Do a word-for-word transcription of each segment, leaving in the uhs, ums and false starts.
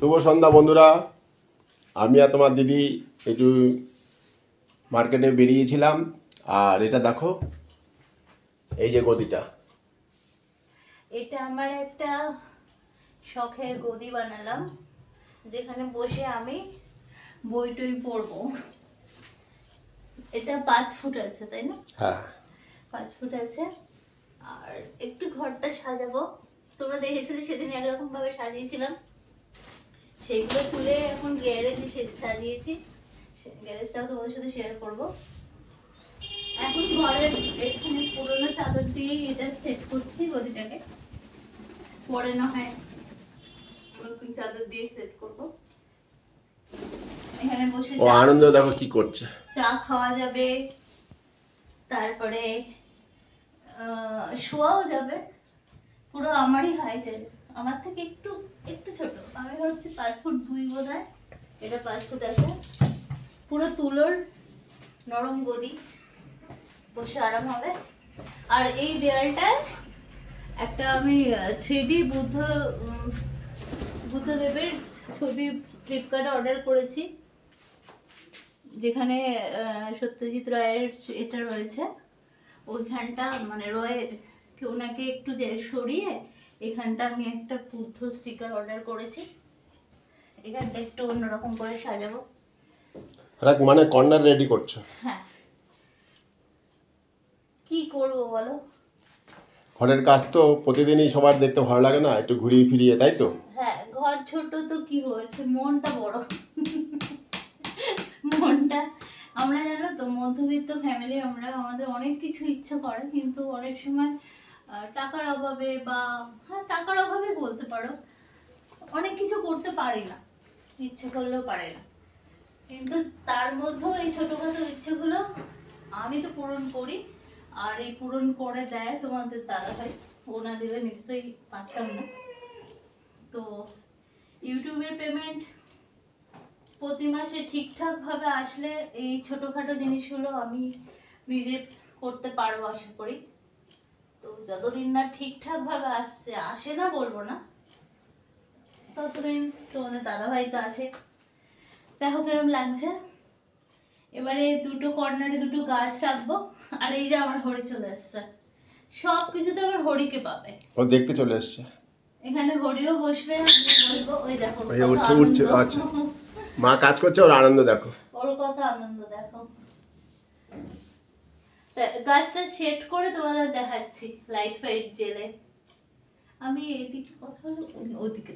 শুভ সন্ধ্যা বন্ধুরা, আমি আর তোমার দিদি একটু মার্কেটে বেরিয়েছিলাম। আর এটা দেখো, এই যে গদিটা, এটা আমার একটা শখের গদি বানালাম, যেখানে বসে আমি বই টই পড়বো। এটা পাঁচ ফুট আছে, তাই না? হ্যাঁ, পাঁচ ফুট আছে। আর একটু ঘরটা সাজাবো, তোমরা দেখেছিলে সেদিন একরকম ভাবে সাজিয়েছিলাম, সেইগুলো তুলে এখন গ্যারেজে সাজিয়েছি। গ্যারেজটাও তোমার সাথে শেয়ার করবো। এখন ঘরের এখানে পুরোনো চাদর দিয়ে এটা সেট করছি গদিটাকে, পরে না হয় নতুন চাদর দিয়ে সেট করবো। এখানে বসে ও আনন্দ দেখো কি করছে, চা খাওয়া যাবে, তারপরে শোয়াও যাবে। পুরো আমারই হাইট, আমার থেকে একটু একটু ছোট, আমি ভাবছি পাঁচ ফুট দুই বোধ হয়, এটা পাঁচ ফুট আছে। পুরো তুলোর নরম গদি, বসে আরাম হবে। আর এই দেয়ালটায় একটা আমি থ্রি ডি বুদ্ধ বুদ্ধদেবের ছবি ফ্লিপকার্টে অর্ডার করেছি, যেখানে সত্যজিৎ রয়ের এটা রয়েছে। ওইখানটা মানে রয়ে ওনাকে একটু সরিয়ে এখানটা আমি একটা বুদ্ধ স্টিকার অর্ডার করেছি। এখানটা একটু অন্যরকম করে সাজাবো, মানে কর্নার রেডি করছো। হ্যাঁ, কি করবো বলো, ঘরের কাজ তো প্রতিদিনই সবার দেখতে ভালো লাগে না, একটু ঘুরিয়ে ফিরিয়ে, তাই তো? হ্যাঁ, ঘর ছোট তো কি হয়েছে, মনটা বড়। মনটা আমরা জানো তো মধ্যবিত্ত ফ্যামিলি, আমরা আমাদের অনেক কিছু ইচ্ছা করে, কিন্তু অনেক সময় টাকার অভাবে বা হ্যাঁ টাকার অভাবে বলতে পারো অনেক কিছু করতে পারি না, ইচ্ছে করলেও পারে না। কিন্তু তার মধ্যেও এই ছোটোখাটো ইচ্ছেগুলো আমি তো পূরণ করি, আর এই পূরণ করে দেয় তোমাদের দাদা ভাই, ও না দিলে নিশ্চয়ই পারতাম না। তো ইউটিউবের পেমেন্ট প্রতি মাসে ঠিকঠাকভাবে আসলে এই ছোটোখাটো জিনিসগুলো আমি নিজে করতে পারবো আশা করি। তো যতদিন না ঠিকঠাকভাবে আসছে, আসে না বলবো না, ততদিন তোমাদের দাদা ভাই তো আছে। দেখো কেরম লাগছে। এবারে দুটো কর্নারে দুটো গাছ রাখবো। আর এই যে আমার হরি চলে আসছে, সব কিছুতে আমার হরিকে পাবে, ও দেখতে চলে আসছে। এখানে হরিও বসবে, বলবো ওই দেখো উঠছে উঠছে, আচ্ছা মা কাজ করছে, ওর আনন্দ দেখো, ওর কথা আনন্দ দেখো। গাছটা সেট করে তোমাদের দেখাচ্ছি লাইট ফাইট জেলে। আমি এদিকে কথা বলি, ওদিকে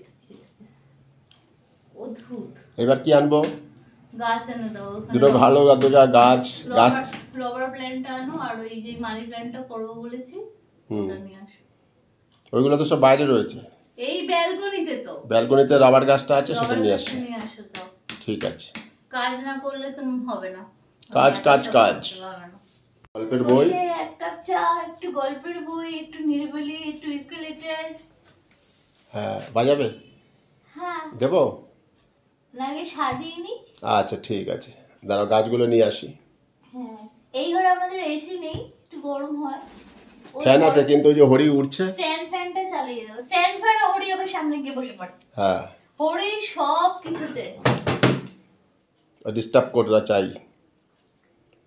অদ্ভুত। এবার কি আনবো? গাছ এনে দাও, দুটো ভালো দুটো গাছ, গাছ ফ্লাওয়ার প্ল্যান্ট আনো, আর ওই যে মানি প্ল্যান্টটা করব বলেছি ওটা নিয়ে আসো। ওইগুলো তো সব বাইরে রয়েছে, এই ব্যালকনিতে। তো ব্যালকনিতে রাবার গাছটা আছে, সেটা নিয়ে আসো, নিয়ে আসো। যাও, ঠিক আছে, কাজ না করলে তো হবে না, কাজ কাজ কাজ। গল্পের বই, এক কাপ চা, একটু গল্পের বই, একটু নিরিবিলি, একটু ইকুইলেটার। হ্যাঁ, বাজাবে? হ্যাঁ, দেবো লাগে সাজিয়ে নি। আচ্ছা ঠিক আছে, দাঁড়াও গাছগুলো নিয়ে আসি। হ্যাঁ, এই ঘরে আমাদের এসি নেই, একটু গরম হয়, ফ্যান আছে কিন্তু ওই যে হরি উঠছে, স্ট্যান্ড ফ্যানটা চালিয়ে দাও। স্ট্যান্ড ফ্যান হরি আবার সামনে গিয়ে বসে পড়ে। হ্যাঁ, হরি সব কিছুতে ও ডিস্টার্ব করতে চাই,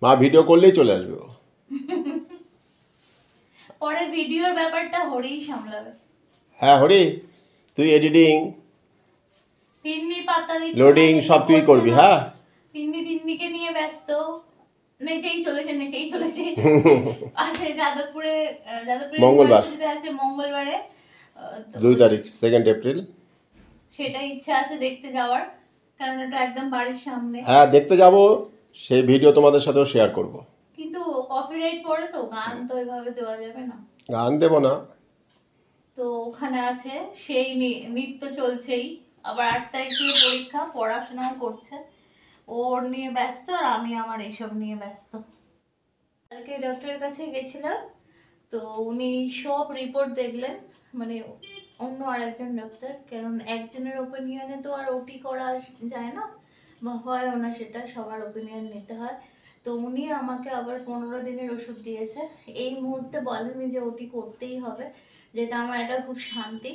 মা ভিডিও করলেই চলে আসবে, পরে ভিডিওর ব্যাপারটা হরি সামলাবে। হ্যাঁ হরি, তুই এডিটিং তিন্নি পাতা দিচ্ছে, লোডিং সব তুই করবি। হ্যাঁ, তিন্নি তিন্নিকে নিয়ে ব্যস্ত, নেচেই চলেছে নেচেই চলেছে। আচ্ছা, যাদবপুরে যাদবপুরে মঙ্গলবার আছে, মঙ্গলবারে দুই তারিখ সেকেন্ড এপ্রিল, সেটা ইচ্ছা আছে দেখতে যাওয়ার, কারণ এটা একদম বাড়ির সামনে। হ্যাঁ দেখতে যাব, সেই ভিডিও তোমাদের সাথেও শেয়ার করব, কিন্তু কপিরাইট পড়ে তো গান তো এইভাবে দেওয়া যাবে না, গান দেব না। তো ওখানে আছে সেই নৃত্য চলছেই, আবার আট তারিখে পরীক্ষা, পড়াশোনাও করছে, ওর নিয়ে ব্যস্ত, আর আমি আমার এইসব নিয়ে ব্যস্ত। কালকে ডক্টরের কাছে গেছিলাম, তো উনি সব রিপোর্ট দেখলেন, মানে অন্য আর একজন ডক্টর, কারণ একজনের ওপিনিয়নে তো আর ওটি করা যায় না, বা হয় ওনা সেটা সবার ওপিনিয়ন নিতে হয়। তো উনি আমাকে আবার পনেরো দিনের ওষুধ দিয়েছে। এই মুহূর্তে বলেনি যে ওটি করতেই হবে, যেটা আমার একটা খুব শান্তি।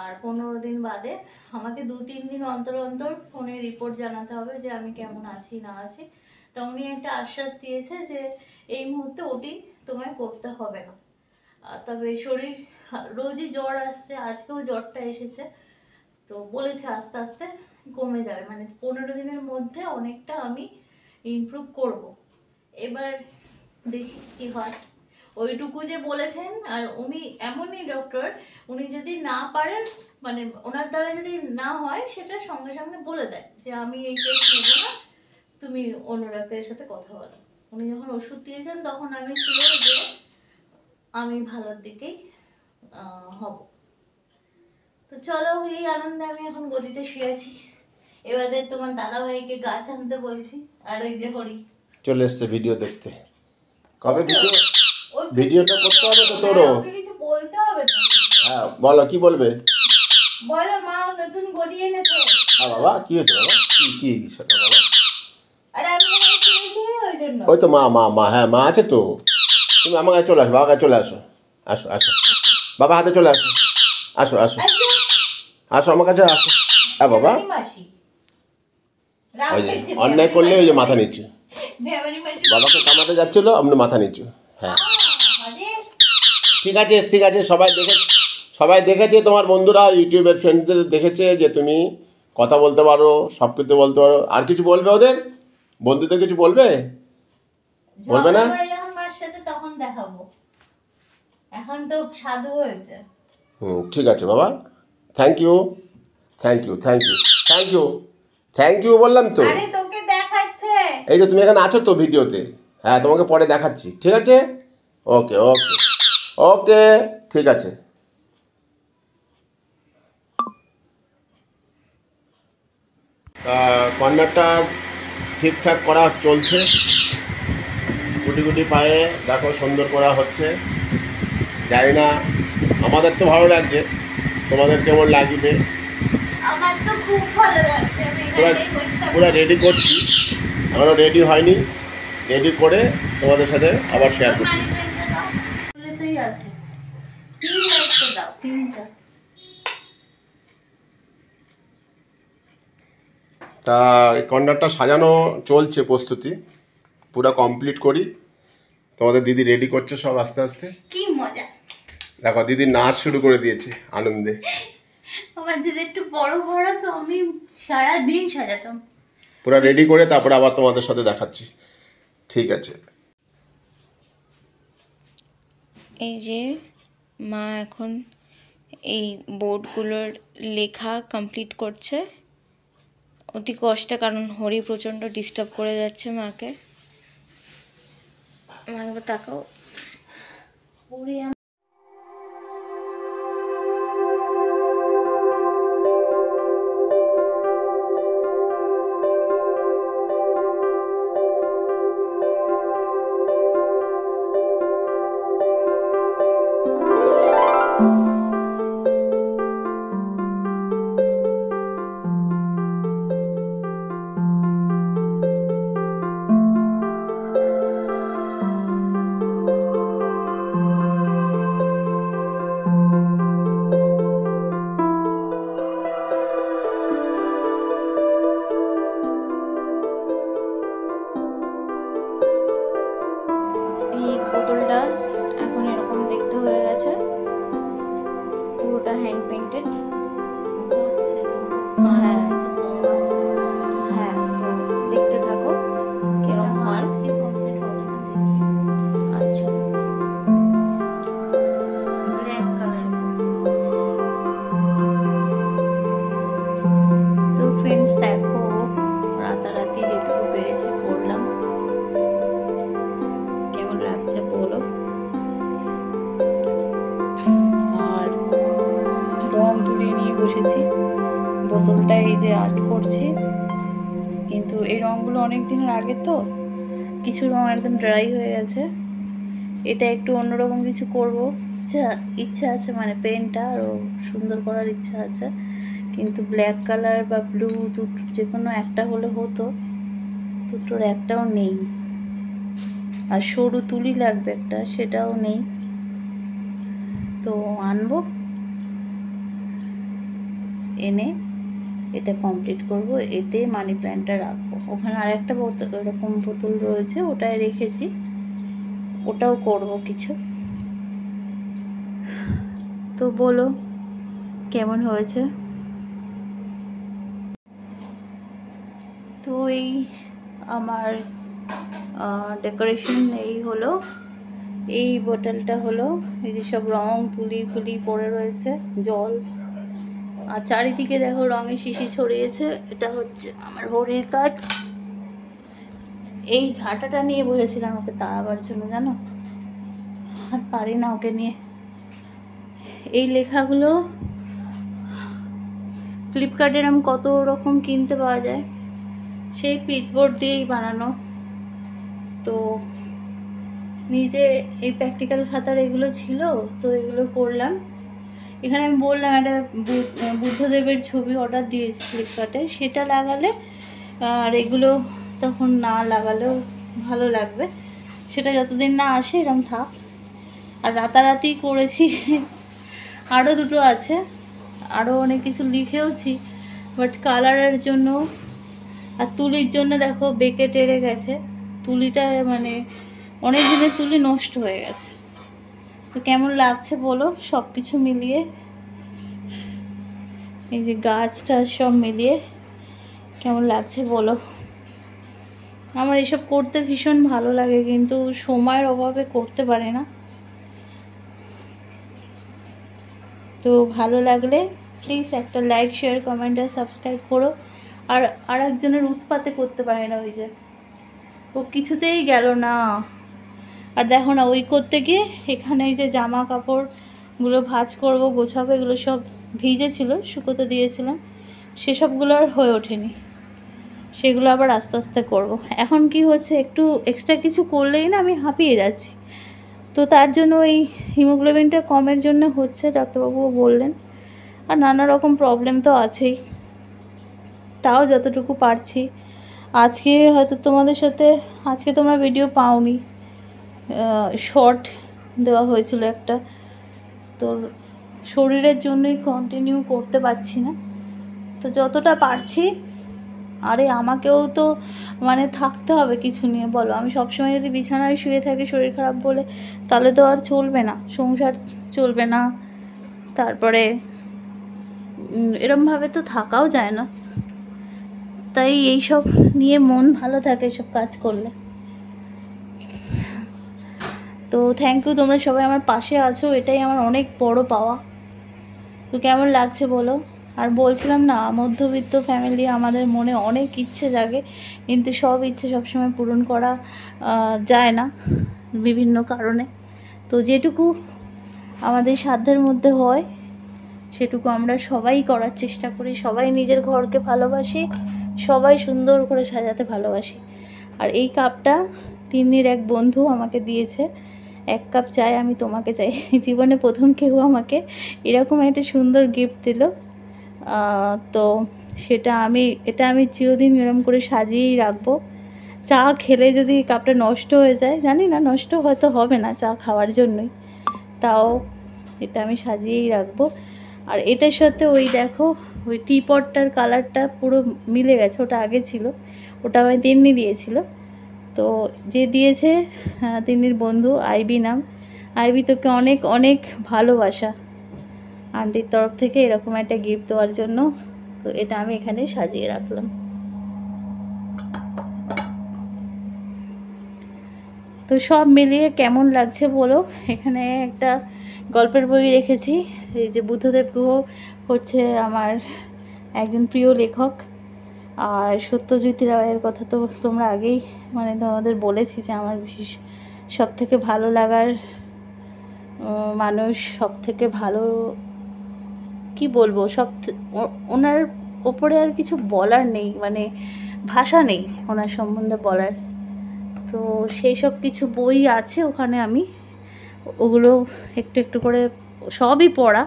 আর পনেরো দিন বাদে আমাকে দু তিন দিন অন্তর অন্তর ফোনে রিপোর্ট জানাতে হবে যে আমি কেমন আছি না আছি। তো উনি একটা আশ্বাস দিয়েছে যে এই মুহূর্তে ওটি তোমায় করতে হবে না। তবে শরীর রোজই জ্বর আসছে, আজকেও জ্বরটা এসেছে, তো বলেছে আস্তে আস্তে কমে যাবে, মানে পনেরো দিনের মধ্যে অনেকটা আমি ইমপ্রুভ করব। এবার দেখি কী হয়, ওইটুকু যে বলেছেন। আর উনি এমনই ডক্টর, উনি যদি না পারেন, মানে ওনার দ্বারা যদি না হয় সেটা সঙ্গে সঙ্গে বলে দেয় যে আমি এই কেস নেব না, তুমি অন্য ডাক্তারের সাথে কথা বলো। উনি যখন ওষুধ দিয়েছেন তখন আমি ছিলাম যে আমি ভালোর দিকেই হব। তো চলো, এই আনন্দে আমি এখন গদিতে শুয়েছি। এবারে তোমার দাদা ভাইকে গাছ আনতে বলছি, আর এই যে হরি চলে এসছে ভিডিও দেখতে। কবে ভিডিও ভিডিওটা করতে হবে তো তোরও? কিছু বলতে হবে তো? হ্যাঁ বলো, কি বলবে বলো। মা নতুন গদি এনেছে। হ্যাঁ বাবা, কি হয়েছে বাবা? কি কি সেটা বাবা? আরে আমি শুনেছি ওই জন্য। ওই তো মা মা মা হ্যাঁ মা আছে তো। তুমি আমার কাছে চলে আসো, বাবার কাছে চলে আসো, আসো আসো বাবা হাতে চলে আসো, আসো আসো আসো আমার কাছে আসো। হ্যাঁ বাবা, ওই যে অন্যায় করলে ওই যে মাথা নিচু, বাবাকে কামাতে যাচ্ছিলো আপনি মাথা নিচু। হ্যাঁ ঠিক আছে ঠিক আছে, সবাই দেখে সবাই দেখেছে, তোমার বন্ধুরা ইউটিউবের ফ্রেন্ডদের দেখেছে যে তুমি কথা বলতে পারো, সব কিছু বলতে পারো। আর কিছু বলবে ওদের বন্ধুদের? কিছু বলবে? বলবে না? হুম ঠিক আছে বাবা, thank you thank you thank you thank you thank you বললাম তো। এই যে তুমি এখানে আছো তো ভিডিওতে। হ্যাঁ তোমাকে পরে দেখাচ্ছি, ঠিক আছে? ওকে ওকে ওকে ঠিক আছে। কর্নারটা ঠিকঠাক করা চলছে, গুটি গুটি পায়ে দেখো সুন্দর করা হচ্ছে। জানি না আমাদের তো ভালো লাগছে, তোমাদের কেমন লাগবে? পুরো রেডি করছি, আমারও রেডি হয়নি, রেডি করে তোমাদের সাথে আবার শেয়ার করছি। তা কর্নারটা সাজানো চলছে, প্রস্তুতি পুরো কমপ্লিট করি। তোমাদের দিদি রেডি করছে সব আস্তে আস্তে। কি মজা দেখো, দিদি নাচ শুরু করে দিয়েছে আনন্দে। আমার দিদি একটু বড় বড়, তো আমি সারা দিন সাজাতাম। পুরো রেডি করে তারপর আবার তোমাদের সাথে দেখাচ্ছি, ঠিক আছে? এই যে মা এখন এই বোর্ডগুলোর লেখা কমপ্লিট করছে অতি কষ্টে, কারণ হরি প্রচণ্ড ডিস্টার্ব করে যাচ্ছে মাকে। মাকে তাকাও, হরি। কিন্তু এই রঙগুলো অনেক দিনের আগে, তো কিছু রঙ একদম ড্রাই হয়ে গেছে। এটা একটু অন্যরকম কিছু করবো ইচ্ছা আছে, মানে পেনটা আরও সুন্দর করার ইচ্ছা আছে, কিন্তু ব্ল্যাক কালার বা ব্লু দুটো যে কোনো একটা হলে হতো, দুটোর একটাও নেই। আর সরু তুলি লাগবে একটা, সেটাও নেই, তো আনবো। এনে এটা কমপ্লিট করব, এতে মানি প্ল্যান্টটা রাখবো। ওখানে আর একটা বোতল, এরকম বোতল রয়েছে, ওটাই রেখেছি, ওটাও করব কিছু। তো বলো কেমন হয়েছে। তো এই আমার ডেকোরেশন এই হলো। এই বোতলটা হলো, এই যে সব রং তুলি ফুলি পড়ে রয়েছে, জল, আর চারিদিকে দেখো রঙের শিশি ছড়িয়েছে। এটা হচ্ছে আমার হরির কাজ। এই ঝাঁটাটা নিয়ে বসেছিলাম ওকে তাড়াবার জন্য, জানো, আর পারি না ওকে নিয়ে। এই লেখাগুলো ফ্লিপকার্টে এরকম কত রকম কিনতে পাওয়া যায়, সেই পিচবোর্ড দিয়েই বানানো। তো নিজে এই প্র্যাকটিক্যাল খাতার এগুলো ছিল, তো এগুলো করলাম। এখানে আমি বললাম একটা বুদ্ধদেবের ছবি অর্ডার দিয়েছি ফ্লিপকার্টে, সেটা লাগালে আর এগুলো তখন না লাগালেও ভালো লাগবে। সেটা যতদিন না আসে এরকম থাক। আর রাতারাতি করেছি, আরও দুটো আছে, আরও অনেক কিছু লিখেওছি, বাট কালারের জন্য আর তুলির জন্য দেখো বেঁকে টেরে গেছে তুলিটা, মানে অনেক দিনের তুলি নষ্ট হয়ে গেছে। তো কেমন লাগছে বলো, সব কিছু মিলিয়ে, এই যে গাছটা সব মিলিয়ে কেমন লাগছে বলো। আমার এসব করতে ভীষণ ভালো লাগে, কিন্তু সময়ের অভাবে করতে পারে না। তো ভালো লাগলে প্লিজ একটা লাইক, শেয়ার, কমেন্ট আর সাবস্ক্রাইব করো। আর আর একজনের উৎপাতে করতে পারে না, ওই যে ও কিছুতেই গেল না। আর দেখো না, ওই করতে গিয়ে এখানে এই যে জামা কাপড়গুলো ভাঁজ করবো, গোছাবো, এগুলো সব ভিজেছিল, শুকোতে দিয়েছিলাম, সেসবগুলো আর হয়ে ওঠেনি, সেগুলো আবার আস্তে আস্তে করব। এখন কি হচ্ছে, একটু এক্সট্রা কিছু করলেই না আমি হাঁপিয়ে যাচ্ছি। তো তার জন্য এই হিমোগ্লোবিনটা কমের জন্য হচ্ছে, ডাক্তারবাবুও বললেন। আর নানা রকম প্রবলেম তো আছেই, তাও যতটুকু পারছি। আজকে হয়তো তোমাদের সাথে, আজকে তোমরা ভিডিও পাওনি, শর্ট দেওয়া হয়েছিল একটা, তো শরীরের জন্যই কন্টিনিউ করতে পারছি না। তো যতটা পারছি, আরে আমাকেও তো মানে থাকতে হবে কিছু নিয়ে, বলো। আমি সবসময় যদি বিছানায় শুয়ে থাকি শরীর খারাপ বলে, তাহলে তো আর চলবে না, সংসার চলবে না, তারপরে এরমভাবে তো থাকাও যায় না। তাই এইসব নিয়ে মন ভালো থাকে এইসব কাজ করলে। তো থ্যাংক ইউ, তোমরা সবাই আমার পাশে আছো, এটাই আমার অনেক বড় পাওয়া। তো কেমন লাগছে বলো। আর বলছিলাম না, মধ্যবিত্ত ফ্যামিলি, আমাদের মনে অনেক ইচ্ছে জাগে, কিন্তু সব ইচ্ছে সবসময় পূরণ করা যায় না বিভিন্ন কারণে। তো যেটুকু আমাদের সাধ্যের মধ্যে হয় সেটুকু আমরা সবাই করার চেষ্টা করি। সবাই নিজের ঘরকে ভালোবাসি, সবাই সুন্দর করে সাজাতে ভালোবাসি। আর এই কাপটা তিন্নির এক বন্ধু আমাকে দিয়েছে, এক কাপ চাই আমি তোমাকে চাই। জীবনে প্রথম কেউ আমাকে এরকম একটা সুন্দর গিফট দিল। তো সেটা আমি, এটা আমি চিরদিন এরকম করে সাজিয়েই রাখবো। চা খেলে যদি কাপটা নষ্ট হয়ে যায়, জানি না, নষ্ট হয়তো হবে না চা খাওয়ার জন্যই, তাও এটা আমি সাজিয়েই রাখবো। আর এটার সাথে ওই দেখো ওই টিপটটার কালারটা পুরো মিলে গেছে, ওটা আগে ছিল, ওটা আমি তিন্নি দিয়েছিল। তো যে দিয়েছে তিন্নির বন্ধু, আইবি নাম, আইবি তোকে অনেক অনেক ভালোবাসা আন্টির তরফ থেকে এরকম একটা গিফট দেওয়ার জন্য। তো এটা আমি এখানে সাজিয়ে রাখলাম। তো সব মিলিয়ে কেমন লাগছে বলো। এখানে একটা গল্পের বই রেখেছি, এই যে বুদ্ধদেব গুহ হচ্ছে আমার একজন প্রিয় লেখক। আর সত্যজিৎ রায়ের কথা তো তোমরা আগেই, মানে তোমাদের বলেছি যে আমার বিশেষ সব থেকে ভালো লাগার মানুষ, সব থেকে ভালো, কি বলবো, সব ওনার ওপরে আর কিছু বলার নেই, মানে ভাষা নেই ওনার সম্বন্ধে বলার। তো সেই সব কিছু বই আছে ওখানে, আমি ওগুলো একটু একটু করে সবই পড়া,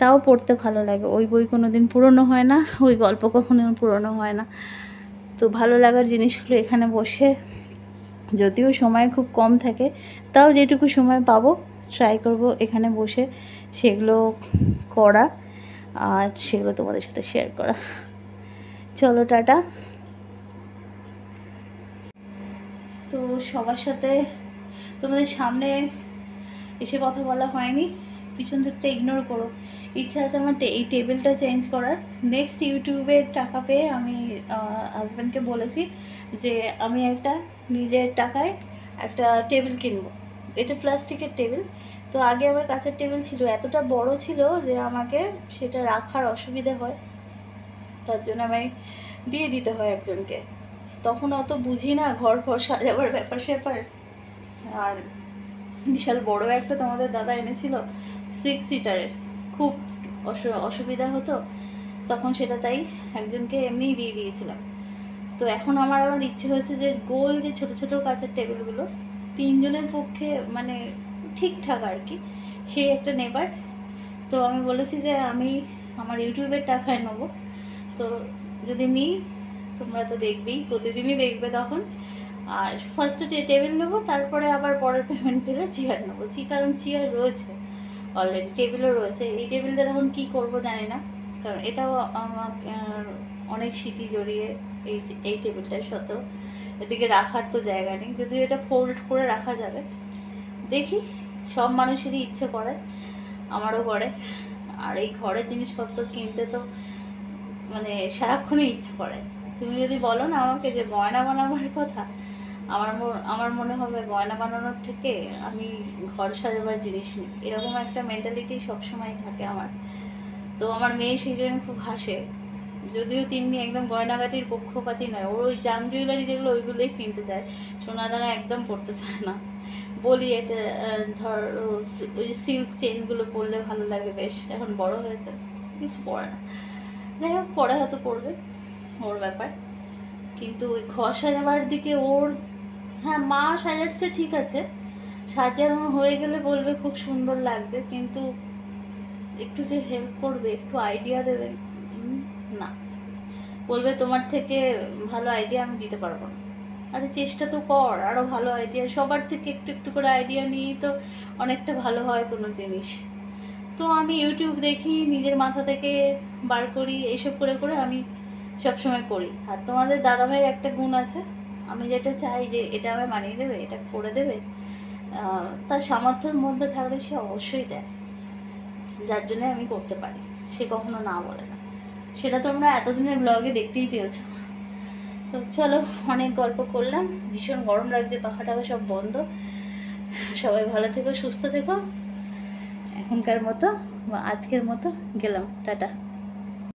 তাও পড়তে ভালো লাগে। ওই বই কোনো দিন পুরনো হয় না, ওই গল্প কখনো পুরনো হয় না। তো ভালো লাগার জিনিসগুলো এখানে বসে, যদিও সময় খুব কম থাকে, তাও যেটুকু সময় পাবো ট্রাই করব এখানে বসে সেগুলো করা। আর সেগুলো তোমাদের সাথে শেয়ার করা। চলো টাটা। তো সবার সাথে তোমাদের সামনে এসে কথা বলা হয়নি, পিছন দিকটা ইগনোর করো। ইচ্ছা আছে আমার এই টেবিলটা চেঞ্জ করার। নেক্সট ইউটিউবে টাকা পেয়ে আমি হাজব্যান্ডকে বলেছি যে আমি একটা নিজের টাকায় একটা টেবিল কিনবো। এটা প্লাস্টিকের টেবিল, তো আগে আমার কাছের টেবিল ছিল, এতটা বড় ছিল যে আমাকে সেটা রাখার অসুবিধা হয়, তার জন্য আমায় দিয়ে দিতে হয় একজনকে। তখন অত বুঝি না ঘর ঘর সাজাবার ব্যাপার স্যাপার। আর বিশাল বড় একটা তোমাদের দাদা এনেছিল সিক্স সিটারের, খুব অসুবিধা হতো তখন, সেটা তাই একজনকে এমনি দিয়ে দিয়েছিলাম। তো এখন আমার আবার ইচ্ছে হয়েছে যে গোল যে ছোট ছোট কাঁচের টেবিলগুলো তিনজনের পক্ষে মানে ঠিকঠাক আর কি, সেই একটা নেবার। তো আমি বলেছি যে আমি আমার ইউটিউবের টাকায় নেবো, তো যদি নিই তোমরা তো দেখবেই, প্রতিদিনই দেখবে তখন। আর ফার্স্টে টেবিল নেবো, তারপরে আবার পরের পেমেন্ট পেলে চেয়ার নেবো, কারণ চেয়ার রয়েছে অলরেডি, টেবিলও রয়েছে। এই টেবিলটা তখন কী করবো জানি না, কারণ এটাও আমার অনেক স্মৃতি জড়িয়ে এই এই টেবিলটার সাথেও। এদিকে রাখার তো জায়গা নেই, যদিও এটা ফোল্ড করে রাখা যাবে। দেখি, সব মানুষেরই ইচ্ছে করে, আমারও করে। আর এই ঘরের জিনিসপত্র কিনতে তো মানে সারাক্ষণই ইচ্ছে করে। তুমি যদি বলো না আমাকে যে গয়না বানাবার কথা, আমার আমার মনে হবে গয়না বানানোর থেকে আমি ঘর সাজাবার জিনিস নিই, এরকম একটা মেন্টালিটি সবসময় থাকে আমার। তো আমার মেয়ে সেই জন্য খুব হাসে, যদিও তিনি একদম গয়নাগাটির পক্ষপাতি নয়, ওর ওই জাম জুয়েলারি যেগুলো ওইগুলোই কিনতে চায়, সোনা দানা একদম পড়তে চায় না। বলি এটা ধর ওই সিল্ক চেনগুলো পরলে ভালো লাগে, বেশ এখন বড় হয়েছে, কিছু পরে না, যাই হোক পরে হয়তো পরবে, ওর ব্যাপার। কিন্তু ওই ঘর সাজাবার দিকে ওর, হ্যাঁ মা সাজাচ্ছে ঠিক আছে, সাজানো হয়ে গেলে বলবে খুব সুন্দর লাগছে, কিন্তু একটু যে হেল্প করবে, একটু আইডিয়া দেবে না, বলবে তোমার থেকে ভালো আইডিয়া আমি দিতে পারবো না। আরে চেষ্টা তো কর আরও ভালো আইডিয়া, সবার থেকে একটু একটু করে আইডিয়া নিয়েই তো অনেকটা ভালো হয় কোনো জিনিস। তো আমি ইউটিউব দেখি, নিজের মাথা থেকে বার করি, এইসব করে করে আমি সবসময় করি। আর তোমাদের দাদাভাইয়ের একটা গুণ আছে, আমি যেটা চাই যে এটা আমায় মানিয়ে দেবে, এটা করে দেবে, তার সামর্থ্যের মধ্যে থাকলে সে অবশ্যই দেয়, যার জন্য আমি করতে পারি, সে কখনো না বলে না। সেটা তোমরা এতদিনের ব্লগে দেখতেই পেয়েছো। তো চলো, অনেক গল্প করলাম, ভীষণ গরম লাগছে, পাখাটাও সব বন্ধ। সবাই ভালো থেকো, সুস্থ থেকো। এখনকার মতো বা আজকের মতো গেলাম, টাটা।